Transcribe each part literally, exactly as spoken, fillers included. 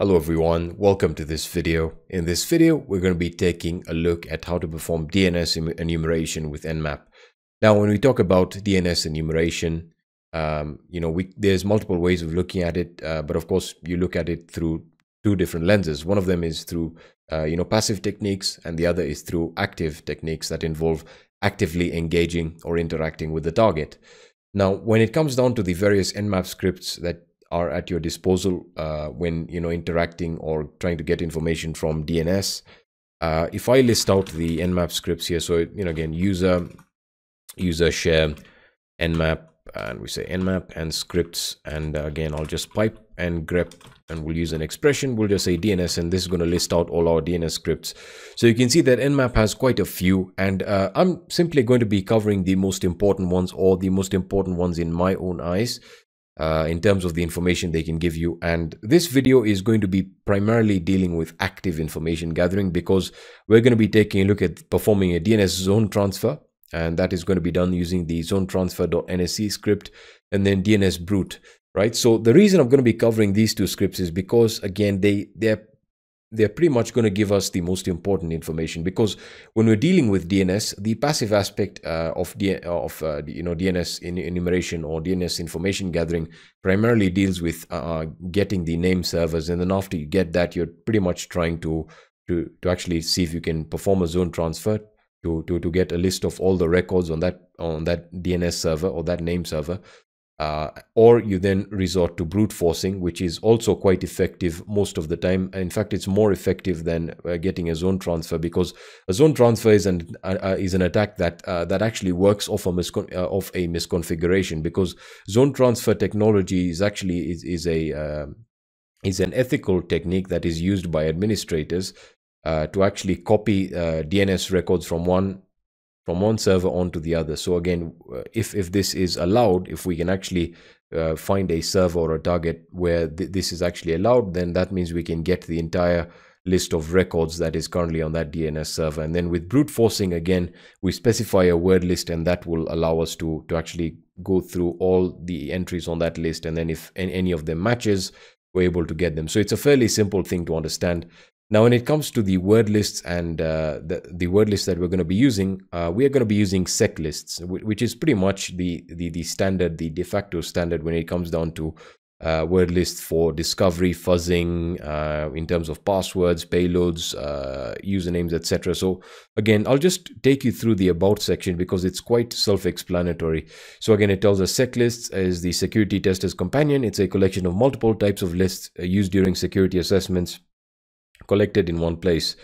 Hello everyone, welcome to this video. In this video, we're going to be taking a look at how to perform D N S enumeration with nmap. Now, when we talk about D N S enumeration, um, you know, we, there's multiple ways of looking at it, uh, but of course, you look at it through two different lenses. One of them is through, uh, you know, passive techniques, and the other is through active techniques that involve actively engaging or interacting with the target. Now, when it comes down to the various nmap scripts that are at your disposal uh, when, you know, interacting or trying to get information from D N S. Uh, if I list out the nmap scripts here, so, you know, again, user, user share, nmap, and we say nmap and scripts. And uh, again, I'll just pipe and grep, and we'll use an expression. We'll just say D N S, and this is going to list out all our D N S scripts. So you can see that nmap has quite a few, and uh, I'm simply going to be covering the most important ones, or the most important ones in my own eyes. Uh, in terms of the information they can give you. And this video is going to be primarily dealing with active information gathering, because we're going to be taking a look at performing a D N S zone transfer, and that is going to be done using the zone transfer dot N S E script and then D N S brute, right? So the reason I'm going to be covering these two scripts is because, again, they they're they're pretty much going to give us the most important information, because when we're dealing with D N S, the passive aspect uh, of, D of uh, you know, D N S enumeration or D N S information gathering primarily deals with uh, getting the name servers. And then after you get that, you're pretty much trying to, to, to actually see if you can perform a zone transfer to, to, to get a list of all the records on that, on that D N S server or that name server. Uh, or you then resort to brute forcing, which is also quite effective most of the time. In fact, it's more effective than uh, getting a zone transfer, because a zone transfer is an uh, uh, is an attack that uh, that actually works off a miscon uh, off a misconfiguration. Because zone transfer technology is actually is is a uh, is an ethical technique that is used by administrators uh, to actually copy uh, D N S records from one. From one server onto the other. So again, if if this is allowed, if we can actually uh, find a server or a target where th this is actually allowed, then that means we can get the entire list of records that is currently on that D N S server. And then with brute forcing, again, we specify a word list, and that will allow us to to actually go through all the entries on that list. And then if any of them matches, we're able to get them. So it's a fairly simple thing to understand. Now, when it comes to the word lists and uh, the, the word lists that we're going to be using, uh, we are going to be using SecLists, which is pretty much the, the, the standard, the de facto standard when it comes down to uh, word lists for discovery, fuzzing, uh, in terms of passwords, payloads, uh, usernames, et cetera. So again, I'll just take you through the about section, because it's quite self-explanatory. So again, it tells us SecLists is the security tester's companion. It's a collection of multiple types of lists used during security assessments, collected in one place.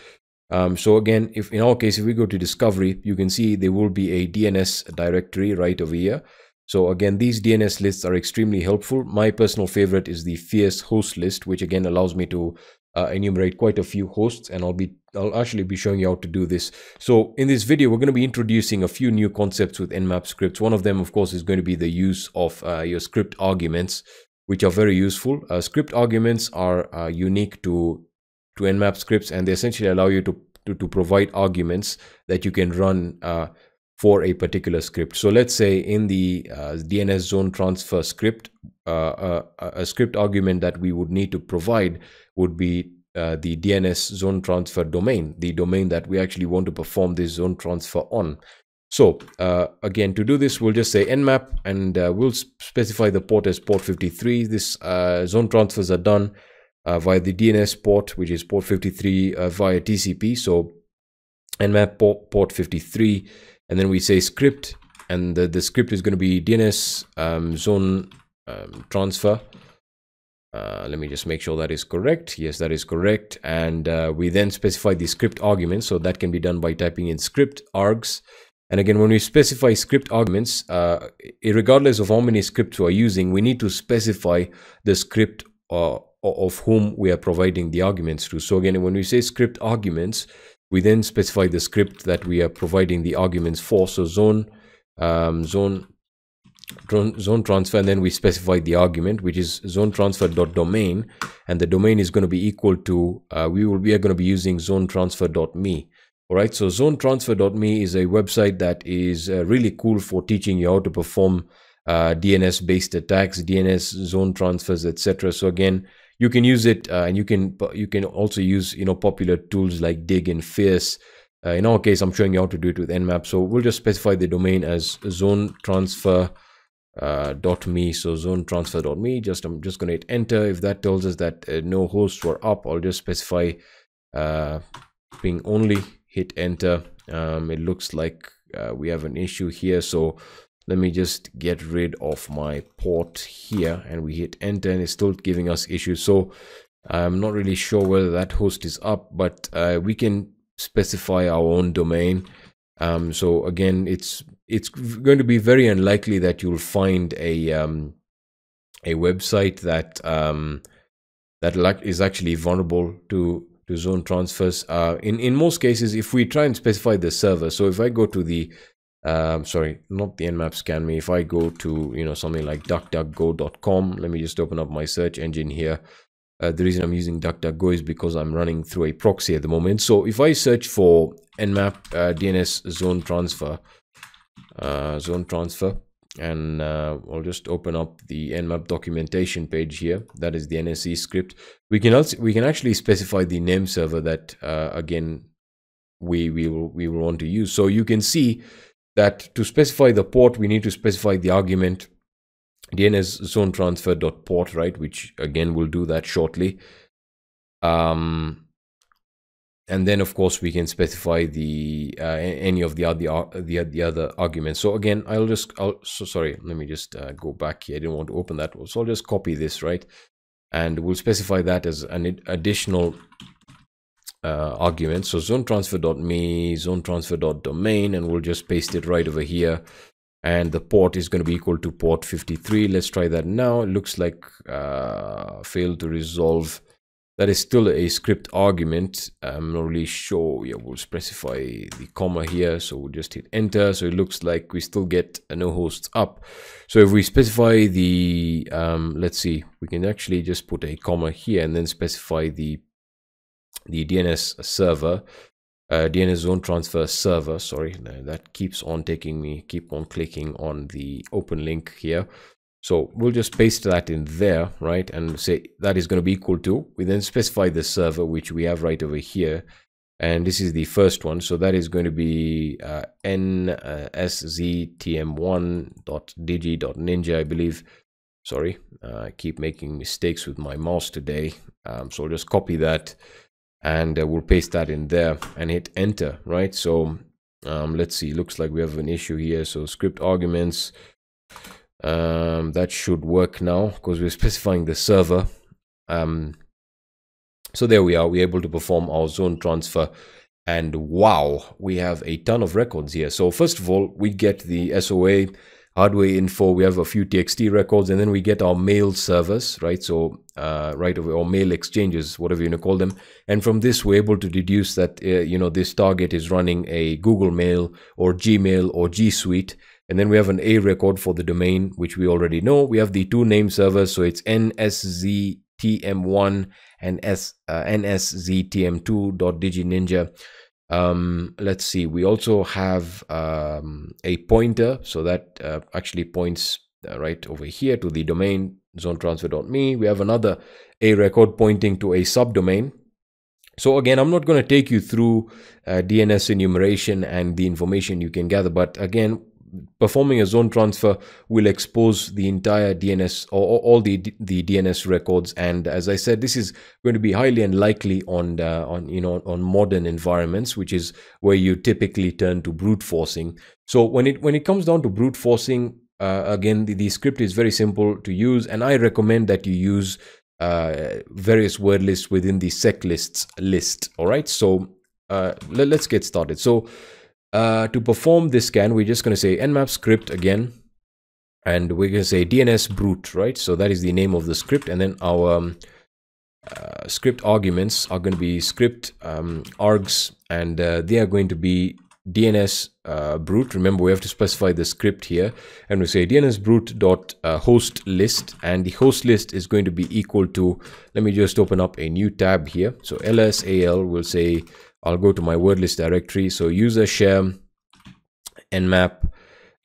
Um, so again, if in our case, if we go to discovery, you can see there will be a D N S directory right over here. So again, these D N S lists are extremely helpful. My personal favorite is the fierce host list, which again allows me to uh, enumerate quite a few hosts, and I'll be I'll actually be showing you how to do this. So in this video, we're going to be introducing a few new concepts with nmap scripts. One of them, of course, is going to be the use of uh, your script arguments, which are very useful. Uh, script arguments are uh, unique to to nmap scripts, and they essentially allow you to, to, to provide arguments that you can run uh, for a particular script. So let's say in the uh, D N S zone transfer script, uh, uh, a script argument that we would need to provide would be uh, the D N S zone transfer domain, the domain that we actually want to perform this zone transfer on. So uh, again, to do this, we'll just say nmap, and uh, we'll specify the port as port fifty-three. This uh, zone transfers are done Uh, via the D N S port, which is port fifty-three, uh, via T C P. So nmap port, port fifty-three, and then we say script, and the, the script is going to be D N S um, zone um, transfer. Uh, let me just make sure that is correct. Yes, that is correct. And uh, we then specify the script arguments. So that can be done by typing in script args. And again, when we specify script arguments, uh, regardless of how many scripts we are using, we need to specify the script or uh, of whom we are providing the arguments to. So again, when we say script arguments, we then specify the script that we are providing the arguments for. So zone, um, zone, zone transfer, and then we specify the argument, which is zone transfer.domain, and the domain is going to be equal to, uh, we will we are going to be using zone transfer dot me. All right, so zone transfer dot me is a website that is uh, really cool for teaching you how to perform Uh, D N S based attacks, D N S zone transfers, et cetera. So again, you can use it, uh, and you can you can also use, you know, popular tools like Dig and Fierce. Uh, in our case, I'm showing you how to do it with Nmap. So we'll just specify the domain as zone transfer dot me. So zone transfer dot me. Just I'm just going to hit enter. If that tells us that uh, no hosts were up, I'll just specify uh, ping only. Hit enter. Um, it looks like uh, we have an issue here. So let me just get rid of my port here, and we hit enter, and it's still giving us issues. So I'm not really sure whether that host is up, but uh, we can specify our own domain. Um, so again, it's it's going to be very unlikely that you'll find a um, a website that um, that is actually vulnerable to to zone transfers. Uh, in in most cases, if we try and specify the server, so if I go to the Um, sorry, not the Nmap scan me. If I go to, you know, something like duck duck go dot com, let me just open up my search engine here. Uh, the reason I'm using DuckDuckGo is because I'm running through a proxy at the moment. So if I search for Nmap uh, D N S zone transfer, uh, zone transfer, and uh, I'll just open up the Nmap documentation page here. That is the N S E script. We can also, we can actually specify the name server that uh, again we we will we will want to use. So you can see that to specify the port, we need to specify the argument D N S zone transfer dot port, right? Which again, we'll do that shortly. Um, and then of course we can specify the uh, any of the other the, the other arguments. So again, I'll just I'll, so sorry. Let me just uh, go back here. I didn't want to open that. So I'll just copy this, right? And we'll specify that as an additional Uh, argument. So zone transfer dot me, zone transfer dot domain, and we'll just paste it right over here, and the port is going to be equal to port fifty-three. Let's try that now. It looks like uh, failed to resolve. That is still a script argument. I'm not really sure. Yeah, we'll specify the comma here, so we'll just hit enter. So it looks like we still get a no hosts up. So if we specify the um, let's see, we can actually just put a comma here and then specify the the D N S server, uh, D N S zone transfer server, sorry, that keeps on taking me, keep on clicking on the open link here. So we'll just paste that in there, right? And say that is going to be equal to, we then specify the server, which we have right over here. And this is the first one. So that is going to be uh, N S Z T M one dot digi dot ninja, I believe. Sorry, uh, I keep making mistakes with my mouse today. Um, so I'll just copy that, and uh, we'll paste that in there and hit enter, right? So um, let's see, looks like we have an issue here. So script arguments, um, that should work now because we're specifying the server. Um, so there we are, we're able to perform our zone transfer, and wow, we have a ton of records here. So first of all, we get the S O A, hardware info, we have a few T X T records, and then we get our mail servers, right? So uh, right away, or mail exchanges, whatever you want to call them. And from this, we're able to deduce that, uh, you know, this target is running a Google Mail or Gmail or G Suite. And then we have an A record for the domain, which we already know. We have the two name servers, so it's N S Z T M one and S, uh, N S Z T M two dot digi ninja. Um, let's see, we also have um, a pointer, so that uh, actually points uh, right over here to the domain zone transfer dot me. We have another A record pointing to a subdomain. So again, I'm not going to take you through uh, D N S enumeration and the information you can gather, but again, performing a zone transfer will expose the entire D N S or, or all the the D N S records, and as I said, this is going to be highly unlikely on uh, on you know on modern environments, which is where you typically turn to brute forcing. So when it when it comes down to brute forcing, uh, again, the, the script is very simple to use, and I recommend that you use uh, various word lists within the SecLists list. All right, so uh, let, let's get started. So. Uh, to perform this scan, we're just going to say nmap script again, and we're going to say D N S brute, right? So that is the name of the script, and then our um, uh, script arguments are going to be script um, args, and uh, they are going to be D N S uh, brute. Remember, we have to specify the script here, and we say D N S brute dot uh, host list, and the host list is going to be equal to. Let me just open up a new tab here. So L S A L will say. I'll go to my word list directory. So user share nmap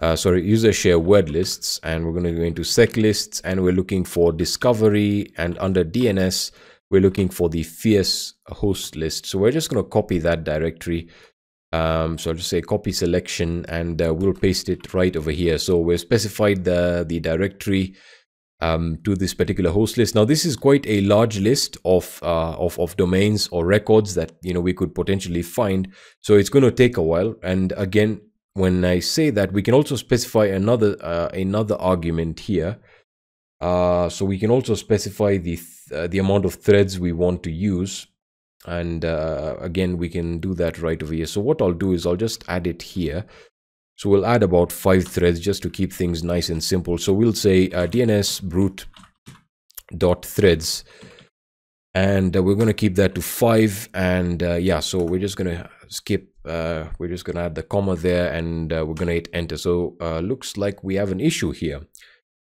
uh, sorry, user share word lists, and we're going to go into sec lists, and we're looking for discovery, and under D N S, we're looking for the fierce host list. So we're just going to copy that directory. Um, so I'll just say copy selection, and uh, we'll paste it right over here. So we've specified the, the directory um, to this particular host list. Now this is quite a large list of, uh, of, of domains or records that, you know, we could potentially find. So it's going to take a while. And again, when I say that, we can also specify another, uh, another argument here. Uh, so we can also specify the, th uh, the amount of threads we want to use. And uh, again, we can do that right over here. So what I'll do is I'll just add it here. So we'll add about five threads just to keep things nice and simple. So we'll say uh, D N S brute dot threads, and uh, we're going to keep that to five. And uh, yeah, so we're just going to skip. Uh, we're just going to add the comma there, and uh, we're going to hit enter. So uh, looks like we have an issue here.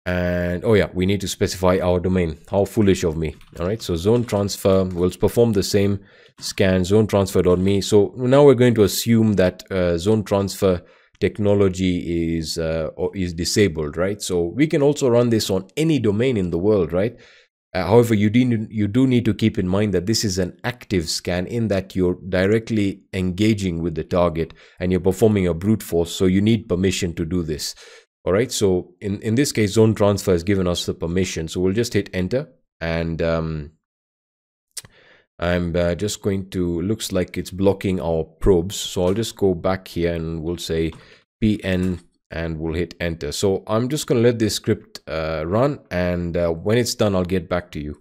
And oh yeah, we need to specify our domain. How foolish of me. All right, so zone transfer, we'll perform the same scan, zone transfer dot me. So now we're going to assume that uh, zone transfer technology is uh, or is disabled, right? So we can also run this on any domain in the world, right? Uh, however, you do, you do need to keep in mind that this is an active scan, in that you're directly engaging with the target and you're performing a brute force, so you need permission to do this. All right, so in, in this case, zone transfer has given us the permission. So we'll just hit enter, and um, I'm uh, just going to, looks like it's blocking our probes. So I'll just go back here and we'll say P N and we'll hit enter. So I'm just going to let this script uh, run, and uh, when it's done, I'll get back to you.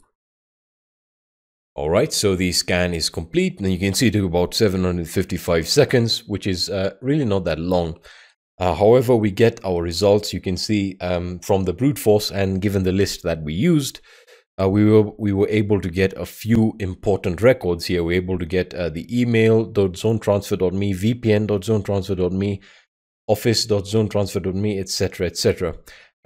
All right, so the scan is complete, and you can see it took about seven hundred fifty-five seconds, which is uh, really not that long. Uh, however, we get our results, you can see, um, from the brute force, and given the list that we used, uh, we were we were able to get a few important records here. We were able to get uh, the email dot zone transfer dot me, V P N dot zone transfer dot me, office dot zone transfer dot me, et cetera, et cetera.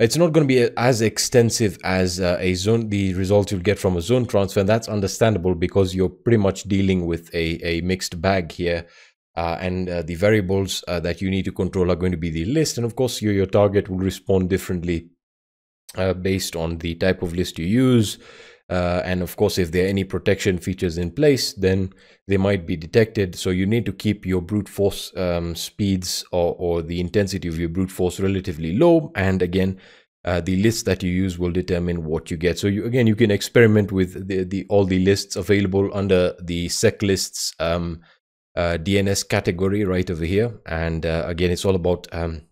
It's not going to be as extensive as uh, a zone the results you'll get from a zone transfer, and that's understandable because you're pretty much dealing with a, a mixed bag here. Uh, and uh, the variables uh, that you need to control are going to be the list, and of course your, your target will respond differently uh, based on the type of list you use, uh, and of course if there are any protection features in place, then they might be detected. So you need to keep your brute force um, speeds or, or the intensity of your brute force relatively low, and again uh, the list that you use will determine what you get. So you, again, you can experiment with the, the all the lists available under the SecLists um, Uh, D N S category right over here, and uh, again, it's all about um,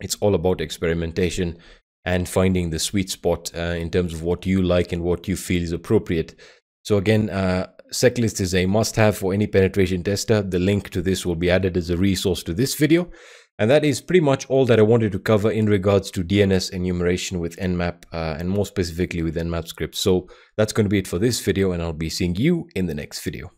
it's all about experimentation and finding the sweet spot uh, in terms of what you like and what you feel is appropriate. So again, uh, SecList is a must-have for any penetration tester. The link to this will be added as a resource to this video, and that is pretty much all that I wanted to cover in regards to D N S enumeration with Nmap uh, and more specifically with Nmap scripts. So that's going to be it for this video, and I'll be seeing you in the next video.